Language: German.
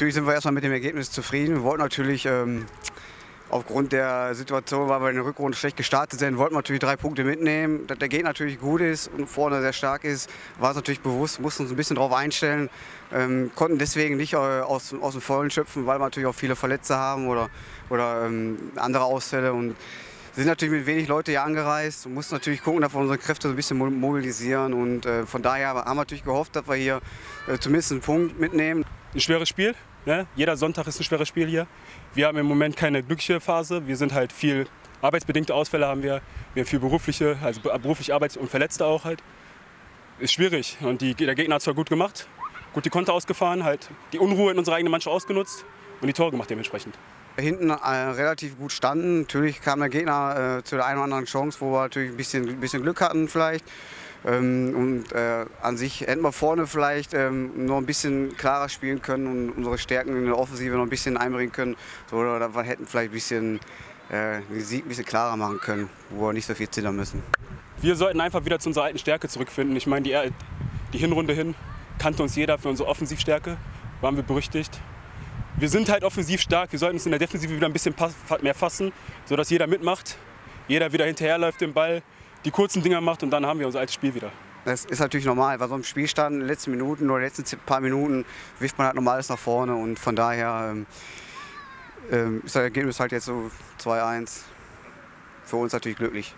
Natürlich sind wir erstmal mit dem Ergebnis zufrieden. Wir wollten natürlich aufgrund der Situation, weil wir in der Rückrunde schlecht gestartet sind, wollten wir natürlich 3 Punkte mitnehmen. Dass der Gegner natürlich gut ist und vorne sehr stark ist, war es natürlich bewusst, mussten uns ein bisschen darauf einstellen, konnten deswegen nicht aus dem Vollen schöpfen, weil wir natürlich auch viele Verletzte haben oder andere Ausfälle. Und wir sind natürlich mit wenig Leuten hier angereist und mussten natürlich gucken, dass wir unsere Kräfte so ein bisschen mobilisieren. Und von daher haben wir natürlich gehofft, dass wir hier zumindest einen Punkt mitnehmen. Ein schweres Spiel. Ne? Jeder Sonntag ist ein schweres Spiel hier. Wir haben im Moment keine glückliche Phase. Wir sind halt viel arbeitsbedingte Ausfälle haben wir. Wir haben viel berufliche, also beruflich Arbeits- und Verletzte auch halt. Ist schwierig. Und der Gegner hat es zwar gut gemacht, gut die Konter ausgefahren, halt die Unruhe in unserer eigenen Mannschaft ausgenutzt und die Tore gemacht dementsprechend. Hinten relativ gut standen. Natürlich kam der Gegner zu der einen oder anderen Chance, wo wir natürlich ein bisschen Glück hatten vielleicht. An sich hätten wir vorne vielleicht noch ein bisschen klarer spielen können und unsere Stärken in der Offensive noch ein bisschen einbringen können. So, oder wir hätten vielleicht den Sieg ein bisschen klarer machen können, wo wir nicht so viel zittern müssen. Wir sollten einfach wieder zu unserer alten Stärke zurückfinden. Ich meine, die Hinrunde hin kannte uns jeder für unsere Offensivstärke, waren wir berüchtigt. Wir sind halt offensiv stark, wir sollten uns in der Defensive wieder ein bisschen mehr fassen, sodass jeder mitmacht, jeder wieder hinterherläuft den Ball, die kurzen Dinger macht und dann haben wir unser altes Spiel wieder. Das ist natürlich normal, weil so im Spielstand in den letzten Minuten oder letzten paar Minuten wirft man halt normal alles nach vorne und von daher ist das Ergebnis halt jetzt so 2-1 für uns natürlich glücklich.